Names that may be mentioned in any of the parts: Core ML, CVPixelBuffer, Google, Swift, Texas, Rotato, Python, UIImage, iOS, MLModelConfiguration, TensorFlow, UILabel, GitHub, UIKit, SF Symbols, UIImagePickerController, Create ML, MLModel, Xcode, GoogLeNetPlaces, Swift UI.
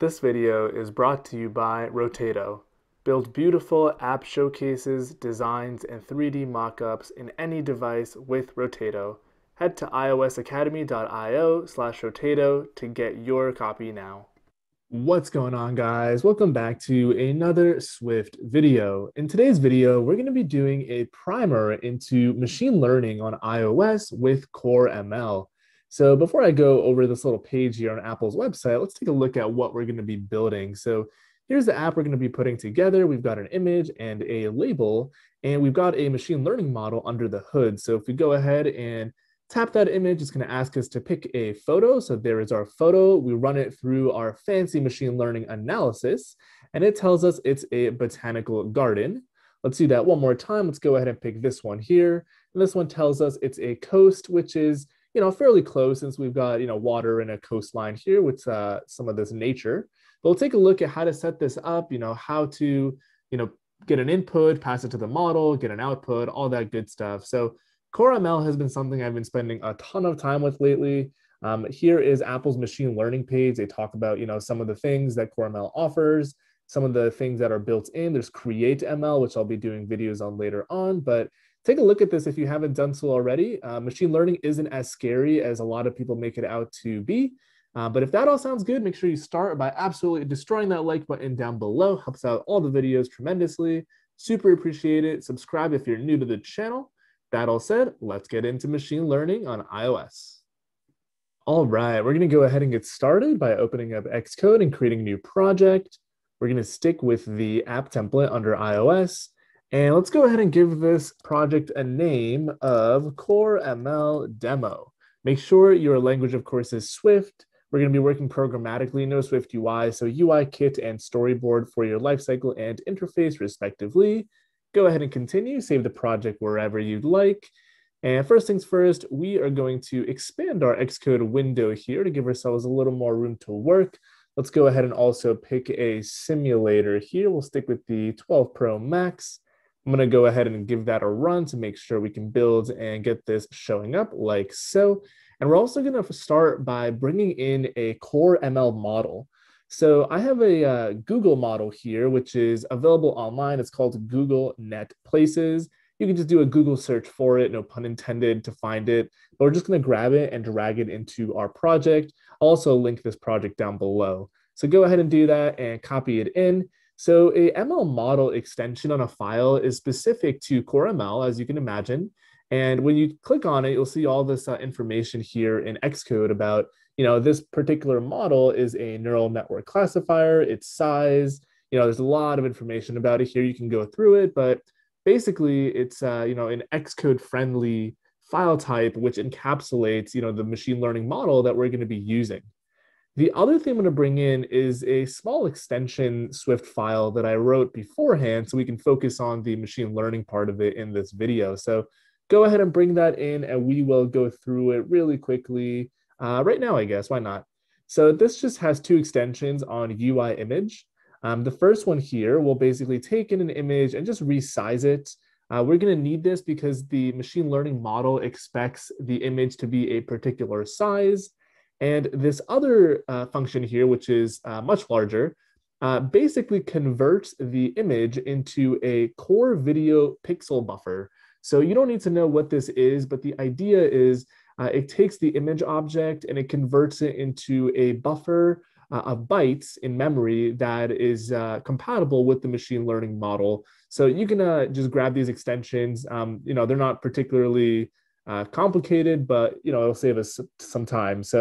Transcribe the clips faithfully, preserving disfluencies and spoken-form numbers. This video is brought to you by Rotato. Build beautiful app showcases, designs, and three D mockups in any device with Rotato. Head to iosacademy dot io slash rotato to get your copy now. What's going on, guys? Welcome back to another Swift video. In today's video, we're going to be doing a primer into machine learning on iOS with Core M L. So before I go over this little page here on Apple's website, let's take a look at what we're going to be building. So here's the app we're going to be putting together. We've got an image and a label, and we've got a machine learning model under the hood. So if we go ahead and tap that image, it's going to ask us to pick a photo. So there is our photo. We run it through our fancy machine learning analysis, and it tells us it's a botanical garden. Let's do that one more time. Let's go ahead and pick this one here. And this one tells us it's a coast, which is, you know, fairly close since we've got, you know, water and a coastline here with uh, some of this nature. But we'll take a look at how to set this up, you know, how to, you know, get an input, pass it to the model, get an output, all that good stuff. So Core M L has been something I've been spending a ton of time with lately. Um, here is Apple's machine learning page. They talk about, you know, some of the things that Core M L offers, some of the things that are built in. There's Create M L, which I'll be doing videos on later on, but take a look at this if you haven't done so already. Uh, machine learning isn't as scary as a lot of people make it out to be. Uh, but if that all sounds good, make sure you start by absolutely destroying that like button down below. Helps out all the videos tremendously. Super appreciate it. Subscribe if you're new to the channel. That all said, let's get into machine learning on iOS. All right, we're going to go ahead and get started by opening up Xcode and creating a new project. We're going to stick with the app template under iOS. And let's go ahead and give this project a name of Core M L Demo. Make sure your language, of course, is Swift. We're going to be working programmatically, no Swift U I, so U I Kit and Storyboard for your lifecycle and interface, respectively. Go ahead and continue, save the project wherever you'd like. And first things first, we are going to expand our Xcode window here to give ourselves a little more room to work. Let's go ahead and also pick a simulator here. We'll stick with the twelve Pro Max. I'm going to go ahead and give that a run to make sure we can build and get this showing up like so. And we're also going to start by bringing in a Core M L model. So I have a uh, Google model here, which is available online. It's called Google Net Places. You can just do a Google search for it, no pun intended, to find it. But we're just going to grab it and drag it into our project. I'll also link this project down below. So go ahead and do that and copy it in. So a M L model extension on a file is specific to Core M L, as you can imagine. And when you click on it, you'll see all this uh, information here in Xcode about, you know, this particular model is a neural network classifier, its size. You know, there's a lot of information about it here. You can go through it, but basically it's, uh, you know, an Xcode-friendly file type, which encapsulates, you know, the machine learning model that we're going to be using. The other thing I'm going to bring in is a small extension Swift file that I wrote beforehand so we can focus on the machine learning part of it in this video. So go ahead and bring that in and we will go through it really quickly uh, right now, I guess. Why not? So this just has two extensions on U I Image. Um, the first one here will basically take in an image and just resize it. Uh, we're going to need this because the machine learning model expects the image to be a particular size. And this other uh, function here, which is uh, much larger, uh, basically converts the image into a core video pixel buffer. So you don't need to know what this is, but the idea is uh, it takes the image object and it converts it into a buffer uh, of bytes in memory that is uh, compatible with the machine learning model. So you can uh, just grab these extensions. Um, you know, they're not particularly Uh, complicated, but, you know, it'll save us some time. So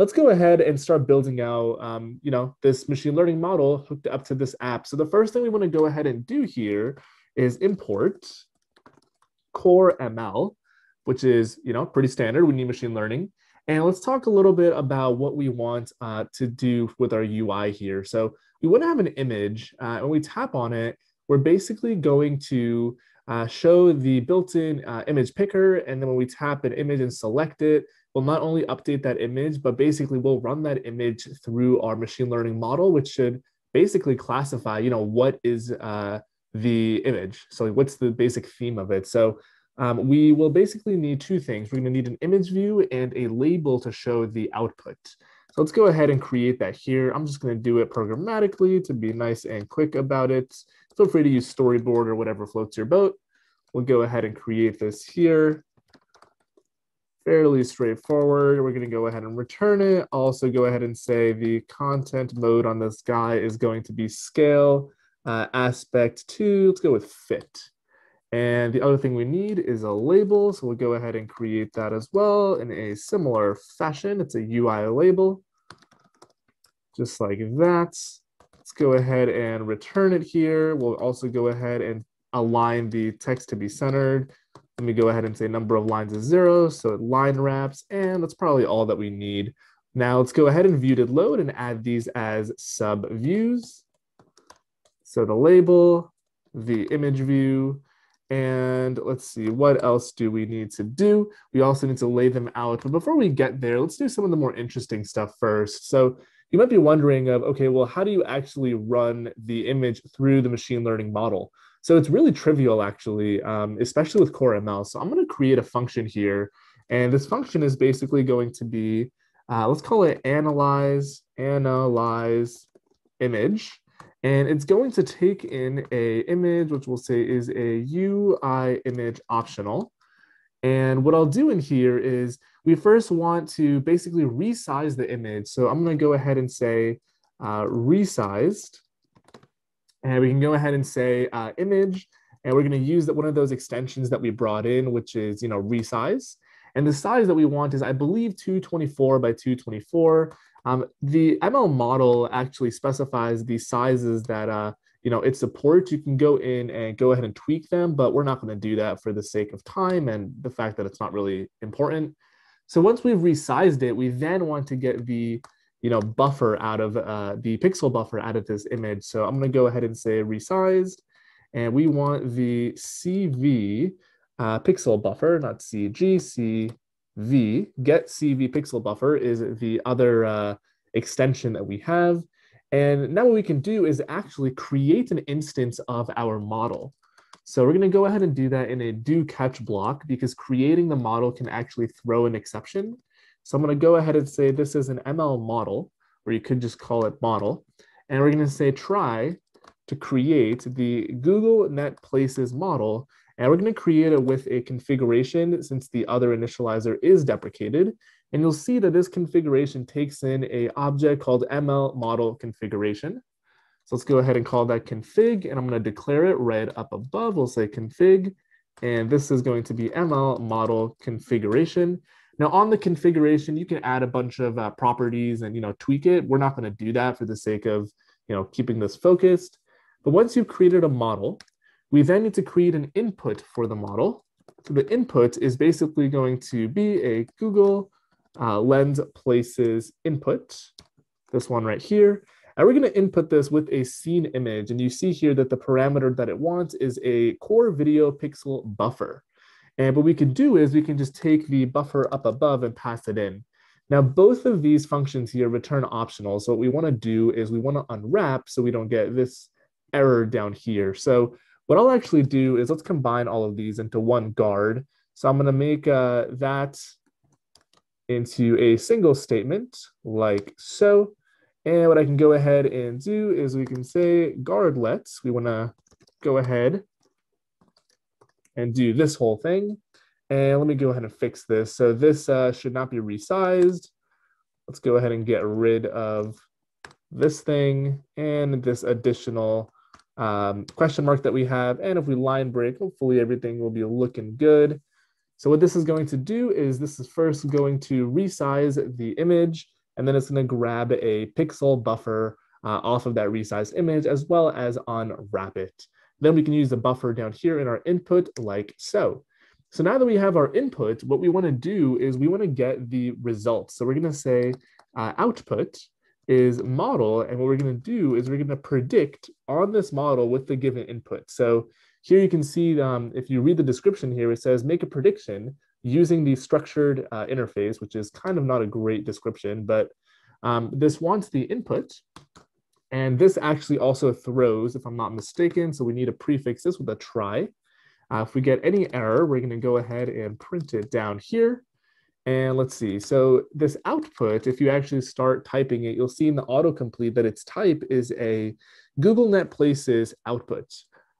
let's go ahead and start building out, um, you know, this machine learning model hooked up to this app. So the first thing we want to go ahead and do here is import Core M L, which is, you know, pretty standard. We need machine learning. And let's talk a little bit about what we want uh, to do with our U I here. So we want to have an image, uh, and we tap on it. We're basically going to Uh, show the built-in uh, image picker, and then when we tap an image and select it, we'll not only update that image, but basically we'll run that image through our machine learning model, which should basically classify, you know, what is uh, the image. So what's the basic theme of it? So um, we will basically need two things. We're going to need an image view and a label to show the output. So let's go ahead and create that here. I'm just going to do it programmatically to be nice and quick about it. Feel free to use storyboard or whatever floats your boat. We'll go ahead and create this here. Fairly straightforward. We're going to go ahead and return it. Also go ahead and say the content mode on this guy is going to be scale, uh, aspect two. Let's go with fit. And the other thing we need is a label. So we'll go ahead and create that as well in a similar fashion. It's a U I label, just like that. Let's go ahead and return it here. We'll also go ahead and align the text to be centered. Let me go ahead and say number of lines is zero. So it line wraps, and that's probably all that we need. Now let's go ahead and view did load and add these as sub views. So the label, the image view, and let's see, what else do we need to do? We also need to lay them out. But before we get there, let's do some of the more interesting stuff first. So you might be wondering of, okay, well, how do you actually run the image through the machine learning model? So it's really trivial actually, um, especially with Core M L. So I'm gonna create a function here. And this function is basically going to be, uh, let's call it analyze, analyze image. And it's going to take in a image, which we'll say is a U I image optional. And what I'll do in here is we first want to basically resize the image. So I'm going to go ahead and say uh, resized. And we can go ahead and say uh, image. And we're going to use one of those extensions that we brought in, which is, you know, resize. And the size that we want is, I believe, two twenty-four by two twenty-four. Um, the M L model actually specifies the sizes that, uh, you know, it supports. You can go in and go ahead and tweak them, but we're not going to do that for the sake of time and the fact that it's not really important. So once we've resized it, we then want to get the, you know, buffer out of uh, the pixel buffer out of this image. So I'm going to go ahead and say resized, and we want the C V uh, pixel buffer, not C G, C. The get C V pixel buffer is the other uh, extension that we have. And now what we can do is actually create an instance of our model. So we're going to go ahead and do that in a do catch block, because creating the model can actually throw an exception. So I'm going to go ahead and say this is an M L model, or you could just call it model. And we're going to say try to create the GoogleNetPlaces model. And we're going to create it with a configuration since the other initializer is deprecated. And you'll see that this configuration takes in an object called M L Model Configuration. So let's go ahead and call that config. And I'm going to declare it right up above. We'll say config. And this is going to be M L Model Configuration. Now on the configuration, you can add a bunch of uh, properties and, you know, tweak it. We're not going to do that for the sake of, you know, keeping this focused. But once you've created a model, we then need to create an input for the model. So the input is basically going to be a Google uh, lens places input, this one right here. And we're going to input this with a scene image. And you see here that the parameter that it wants is a core video pixel buffer. And what we can do is we can just take the buffer up above and pass it in. Now, both of these functions here return optional. So what we want to do is we want to unwrap so we don't get this error down here. So what I'll actually do is let's combine all of these into one guard. So I'm going to make uh, that into a single statement like so. And what I can go ahead and do is we can say guardlets. We want to go ahead and do this whole thing. And let me go ahead and fix this. So this uh, should not be resized. Let's go ahead and get rid of this thing and this additional um question mark that we have. And if we line break, hopefully everything will be looking good. So what this is going to do is this is first going to resize the image, and then it's going to grab a pixel buffer uh, off of that resized image, as well as unwrap it. Then we can use the buffer down here in our input like so. So now that we have our input, what we want to do is we want to get the results. So we're going to say uh, output is model, and what we're going to do is we're going to predict on this model with the given input. So here you can see, um, if you read the description here, it says make a prediction using the structured uh, interface, which is kind of not a great description, but um, this wants the input. And this actually also throws, if I'm not mistaken, so we need to prefix this with a try. Uh, if we get any error, we're going to go ahead and print it down here. And let's see, so this output, if you actually start typing it, you'll see in the autocomplete that its type is a GoogleNetPlaces output.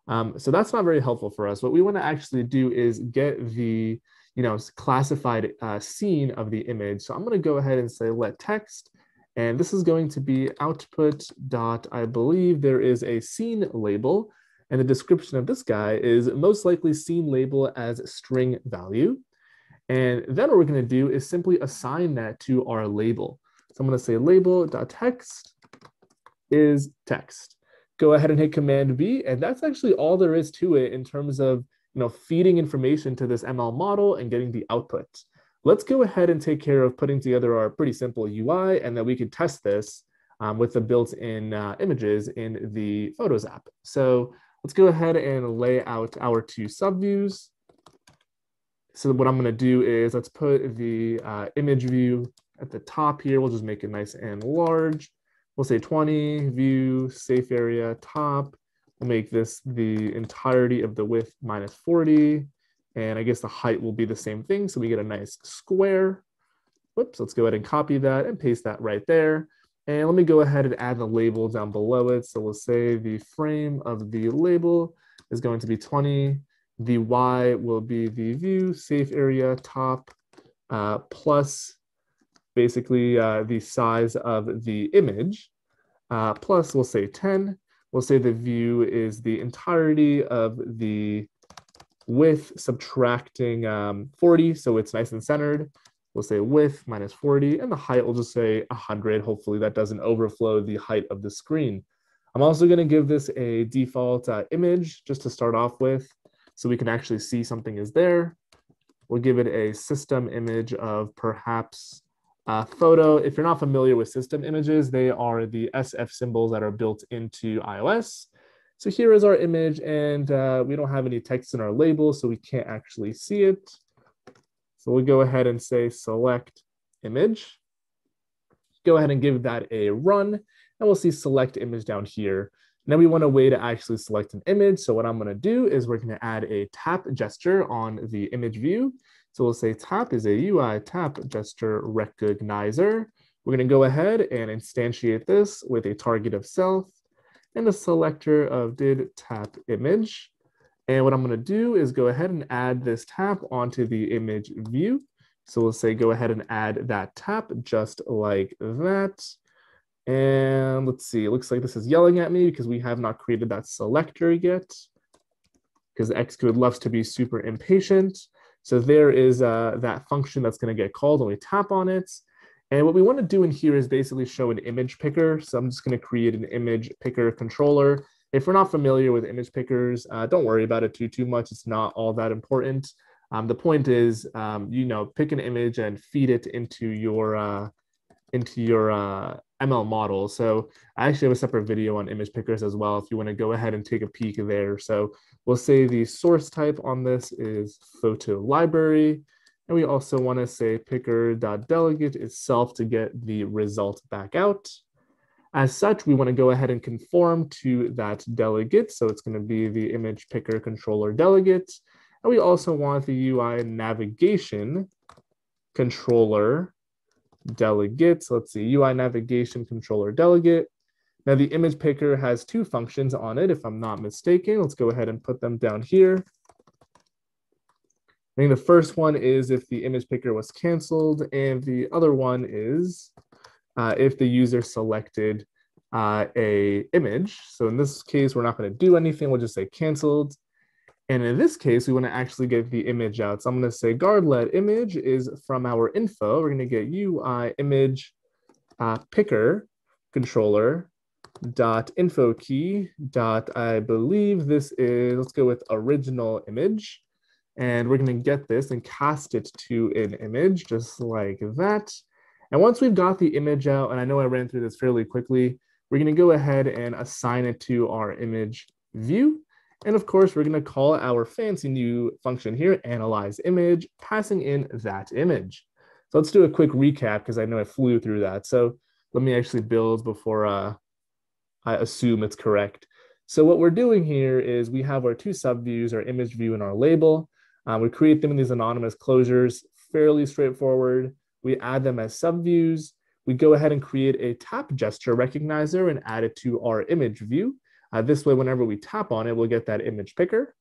Um, so that's not very helpful for us. What we want to actually do is get the you know, classified uh, scene of the image. So I'm going to go ahead and say let text, and this is going to be output dot, I believe there is a scene label, and the description of this guy is most likely scene label as string value. And then what we're going to do is simply assign that to our label. So I'm going to say label.text is text. Go ahead and hit Command V, and that's actually all there is to it in terms of you know, feeding information to this M L model and getting the output. Let's go ahead and take care of putting together our pretty simple U I, and then we can test this um, with the built-in uh, images in the Photos app. So let's go ahead and lay out our two subviews. So what I'm going to do is let's put the uh, image view at the top here. We'll just make it nice and large. We'll say twenty, view, safe area, top. We'll make this the entirety of the width minus forty. And I guess the height will be the same thing. So we get a nice square. Whoops, let's go ahead and copy that and paste that right there. And let me go ahead and add the label down below it. So we'll say the frame of the label is going to be twenty. The Y will be the view, safe area, top, uh, plus basically uh, the size of the image, uh, plus we'll say ten. We'll say the view is the entirety of the width, subtracting um, forty, so it's nice and centered. We'll say width minus forty, and the height will just say one hundred. Hopefully that doesn't overflow the height of the screen. I'm also going to give this a default uh, image just to start off with, so we can actually see something is there. We'll give it a system image of perhaps a photo. If you're not familiar with system images, they are the S F symbols that are built into iOS. So here is our image, and uh, we don't have any text in our label, so we can't actually see it. So we'll go ahead and say select image. Go ahead and give that a run, and we'll see select image down here. Now we want a way to actually select an image. So what I'm going to do is we're going to add a tap gesture on the image view. So we'll say tap is a U I tap gesture recognizer. We're going to go ahead and instantiate this with a target of self and a selector of did tap image. And what I'm going to do is go ahead and add this tap onto the image view. So we'll say go ahead and add that tap just like that. And let's see, it looks like this is yelling at me because we have not created that selector yet, because Xcode loves to be super impatient. So there is uh, that function that's going to get called when we tap on it. And what we want to do in here is basically show an image picker. So I'm just going to create an image picker controller. If we're not familiar with image pickers, uh, don't worry about it too, too much. It's not all that important. Um, the point is, um, you know, pick an image and feed it into your, uh, into your, uh, M L model. So I actually have a separate video on image pickers as well if you want to go ahead and take a peek there. So we'll say the source type on this is photo library. And we also want to say picker.delegate itself to get the result back out. As such, we want to go ahead and conform to that delegate. So it's going to be the image picker controller delegate. And we also want the U I navigation controller delegate. So let's see, U I navigation controller delegate. Now the image picker has two functions on it, if I'm not mistaken. Let's go ahead and put them down here. I think the first one is if the image picker was canceled, and the other one is uh, if the user selected uh, a image. So in this case, we're not going to do anything. We'll just say canceled. And in this case, we want to actually get the image out. So I'm going to say guard-led image is from our info. We're going to get U I image uh, picker controller dot info key dot, I believe this is, let's go with original image. And we're going to get this and cast it to an image just like that. And once we've got the image out, and I know I ran through this fairly quickly, we're going to go ahead and assign it to our image view. And of course, we're going to call our fancy new function here, analyze image, passing in that image. So let's do a quick recap because I know I flew through that. So let me actually build before uh, I assume it's correct. So what we're doing here is we have our two subviews, our image view and our label. Uh, we create them in these anonymous closures fairly straightforward. We add them as subviews. We go ahead and create a tap gesture recognizer and add it to our image view. Uh, this way, whenever we tap on it, we'll get that image picker.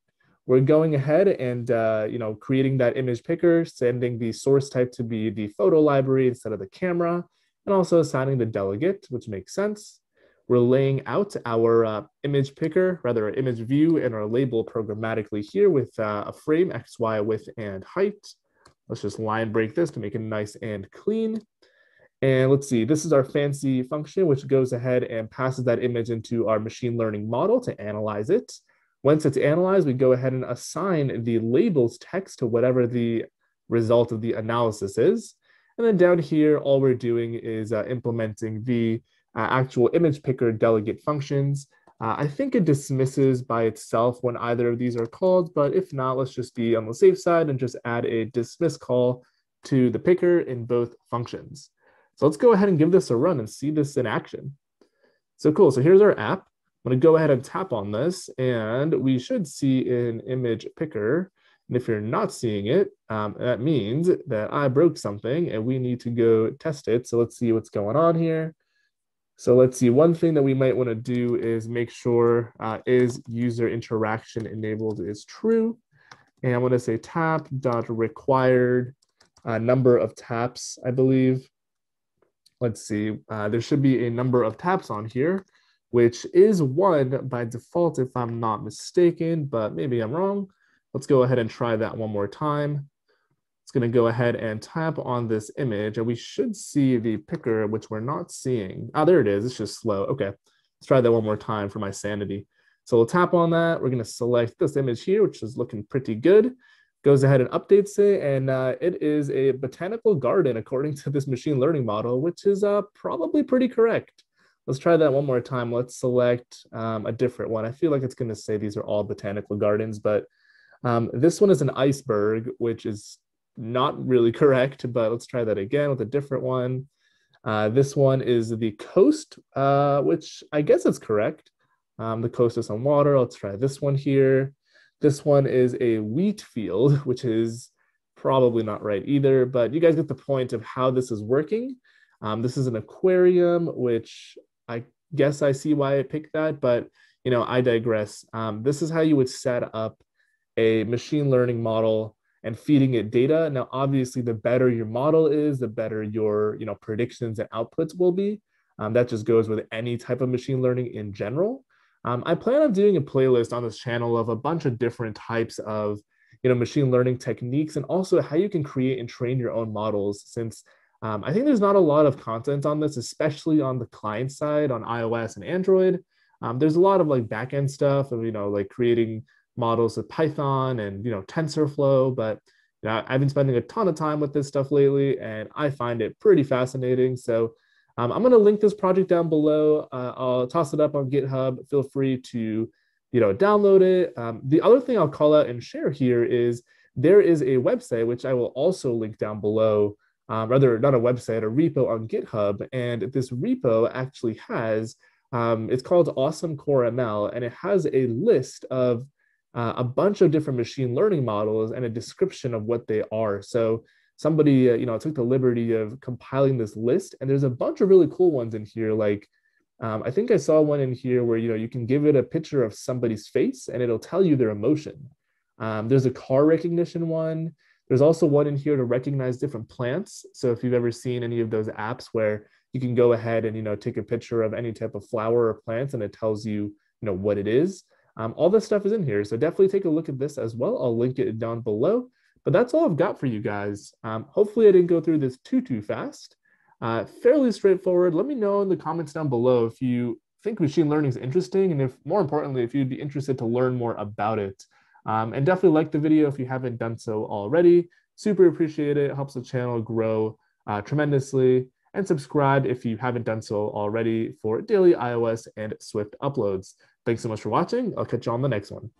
We're going ahead and uh, you know, creating that image picker, sending the source type to be the photo library instead of the camera, and also assigning the delegate, which makes sense. We're laying out our uh, image picker, rather our image view, and our label programmatically here with uh, a frame, X, Y, width, and height. Let's just line break this to make it nice and clean. And let's see, this is our fancy function, which goes ahead and passes that image into our machine learning model to analyze it. Once it's analyzed, we go ahead and assign the label's text to whatever the result of the analysis is. And then down here, all we're doing is uh, implementing the uh, actual image picker delegate functions. Uh, I think it dismisses by itself when either of these are called, but if not, let's just be on the safe side and just add a dismiss call to the picker in both functions. So let's go ahead and give this a run and see this in action. So cool, so here's our app. I'm gonna go ahead and tap on this and we should see an image picker. And if you're not seeing it, um, that means that I broke something and we need to go test it. So let's see what's going on here. So let's see, one thing that we might wanna do is make sure uh, is user interaction enabled is true. And I'm gonna say tap dot required uh, number of taps, I believe. Let's see, uh, there should be a number of taps on here, which is one by default if I'm not mistaken, but maybe I'm wrong. Let's go ahead and try that one more time. It's gonna go ahead and tap on this image and we should see the picker, which we're not seeing. Ah, there it is, it's just slow. Okay, let's try that one more time for my sanity. So we'll tap on that. We're gonna select this image here, which is looking pretty good. Goes ahead and updates it, and uh, it is a botanical garden according to this machine learning model, which is uh, probably pretty correct. Let's try that one more time. Let's select um, a different one. I feel like it's gonna say these are all botanical gardens, but um, this one is an iceberg, which is not really correct, but let's try that again with a different one. Uh, this one is the coast, uh, which I guess it's correct. Um, the coast is on water. Let's try this one here. This one is a wheat field, which is probably not right either, but you guys get the point of how this is working. Um, this is an aquarium, which I guess I see why I picked that, but you know, I digress. Um, this is how you would set up a machine learning model and feeding it data. Now, obviously, the better your model is, the better your you know, predictions and outputs will be. Um, that just goes with any type of machine learning in general. Um, I plan on doing a playlist on this channel of a bunch of different types of you know, machine learning techniques and also how you can create and train your own models, since um, I think there's not a lot of content on this, especially on the client side, on iOS and Android. Um, there's a lot of like backend stuff of you know, like creating models with Python and you know, TensorFlow, but you know, I've been spending a ton of time with this stuff lately and I find it pretty fascinating. So Um, I'm going to link this project down below. Uh, I'll toss it up on GitHub. Feel free to, you know, download it. Um, the other thing I'll call out and share here is there is a website, which I will also link down below, um, rather not a website, a repo on GitHub. And this repo actually has, um, it's called Awesome Core M L, and it has a list of uh, a bunch of different machine learning models and a description of what they are. So somebody, you know, took the liberty of compiling this list, and there's a bunch of really cool ones in here. Like, um, I think I saw one in here where, you know, you can give it a picture of somebody's face and it'll tell you their emotion. Um, there's a car recognition one. There's also one in here to recognize different plants. So if you've ever seen any of those apps where you can go ahead and, you know, take a picture of any type of flower or plants and it tells you, you know, what it is. Um, all this stuff is in here. So definitely take a look at this as well. I'll link it down below. But that's all I've got for you guys. Um, hopefully I didn't go through this too, too fast. Uh, fairly straightforward. Let me know in the comments down below if you think machine learning is interesting, and if more importantly, if you'd be interested to learn more about it. Um, and definitely like the video if you haven't done so already. Super appreciate it. It helps the channel grow uh, tremendously. And subscribe if you haven't done so already for daily iOS and Swift uploads. Thanks so much for watching. I'll catch you on the next one.